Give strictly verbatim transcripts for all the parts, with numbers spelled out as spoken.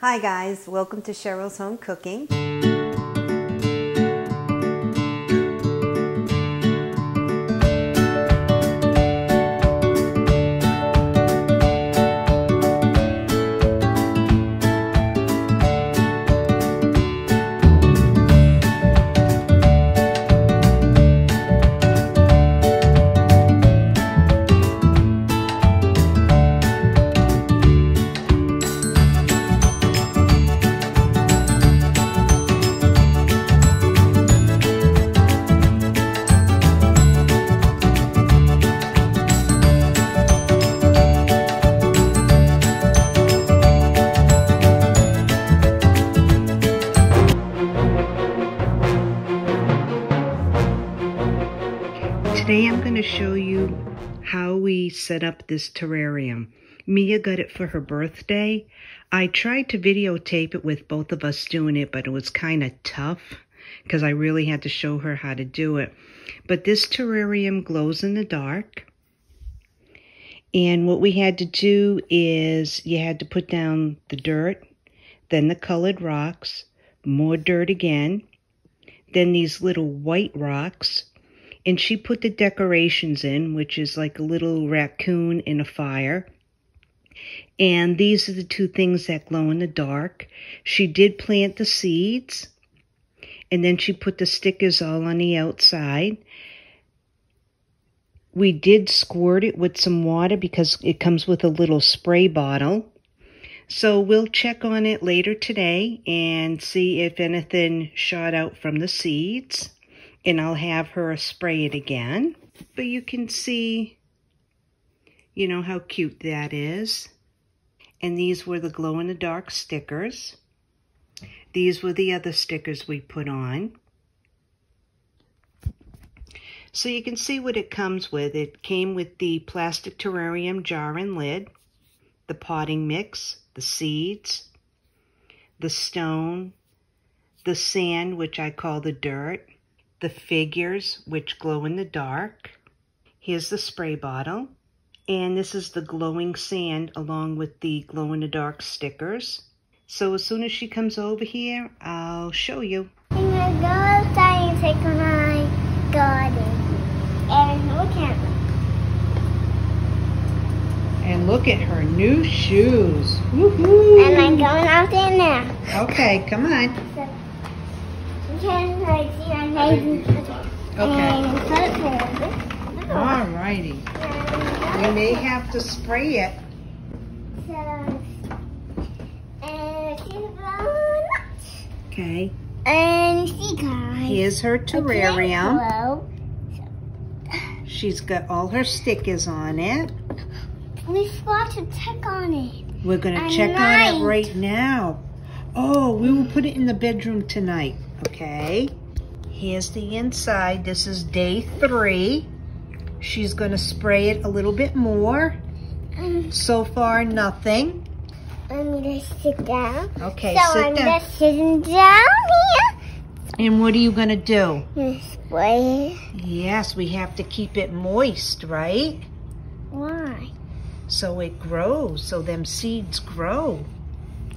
Hi guys, welcome to Cheryl's Home Cooking. Today I'm going to show you how we set up this terrarium. Mia got it for her birthday. I tried to videotape it with both of us doing it, but it was kind of tough because I really had to show her how to do it. But this terrarium glows in the dark. And what we had to do is you had to put down the dirt, then the colored rocks, more dirt again, then these little white rocks. And she put the decorations in, which is like a little raccoon in a fire. And these are the two things that glow in the dark. She did plant the seeds. And then she put the stickers all on the outside. We did squirt it with some water because it comes with a little spray bottle. So we'll check on it later today and see if anything shot out from the seeds. And I'll have her spray it again. But you can see, you know, how cute that is. And these were the glow-in-the-dark stickers. These were the other stickers we put on. So you can see what it comes with. It came with the plastic terrarium jar and lid, the potting mix, the seeds, the stone, the sand, which I call the dirt, the figures, which glow in the dark. Here's the spray bottle. And this is the glowing sand along with the glow-in-the-dark stickers. So as soon as she comes over here, I'll show you. And I go outside and take my garden. And look at her. And look at her new shoes. Woohoo! And I'm going out there now. Okay, come on. So Okay. All righty. You may have to spray it. Okay. And see guys. Here's her terrarium. She's got all her stickers on it. We forgot to check on it. We're gonna check on it right now. Oh, we will put it in the bedroom tonight. Okay, here's the inside. This is day three. She's gonna spray it a little bit more. Um, so far, nothing. I'm gonna sit down. Okay, so sit I'm down. just sitting down here. And what are you gonna do? I'm gonna spray it. Yes, we have to keep it moist, right? Why? So it grows, so them seeds grow.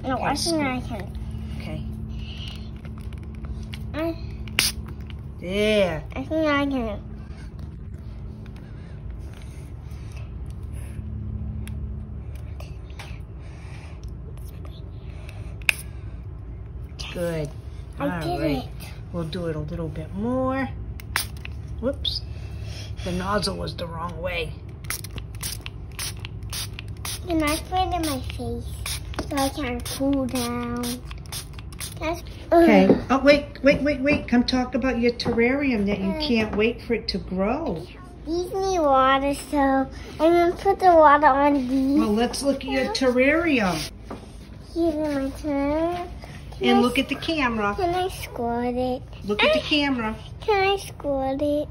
No, I think I can. Okay. I, yeah. I think I can. Good. I All did right. it. We'll do it a little bit more. Whoops. The nozzle was the wrong way. Can I spray it in my face so I can cool down? That's Okay. Oh, wait, wait, wait, wait. Come talk about your terrarium that you can't wait for it to grow. These need water, so I'm going to put the water on these. Well, let's look at your terrarium. Here's my terrarium. And I look at the camera. Can I squirt it? Look at I, the camera. Can I squirt it?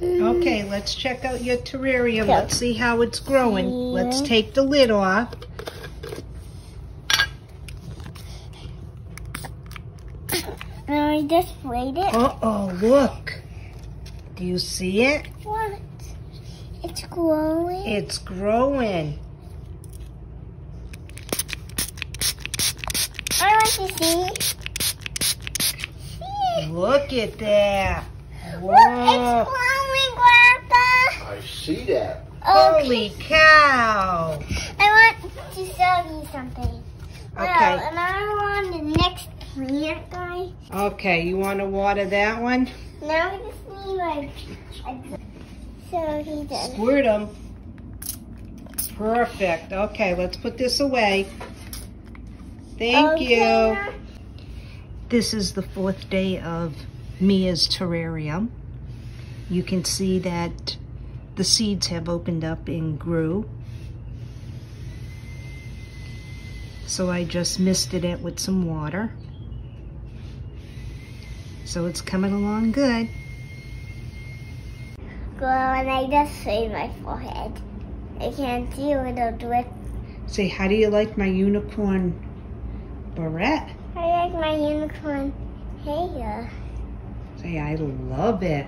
Okay, let's check out your terrarium. So, let's see how it's growing. Here. Let's take the lid off. And I just sprayed it. Uh-oh, look. Do you see it? What? It's growing. It's growing. see? Look at that. Whoa. Look, it's glowing, Grandpa. I see that. Okay. Holy cow. I want to show you something. Okay. Well, and I want the next plant, guys. Okay, you want to water that one? Now we just need like... So he does. Squirt them. Perfect. Okay, let's put this away. Thank okay. you. This is the fourth day of Mia's terrarium. You can see that the seeds have opened up and grew. So I just misted it with some water. So it's coming along good. Well, and I just shaved my forehead. I can't see a little drip. Say, how do you like my unicorn barrette? I like my unicorn hair. Say, I love it.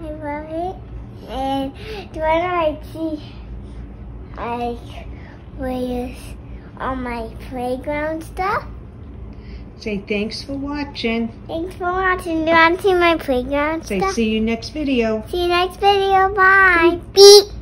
I love it. And do I see, like, where all my playground stuff? Say, thanks for watching. Thanks for watching. Do you want to see my playground Say, stuff? Say, see you next video. See you next video. Bye. Beep.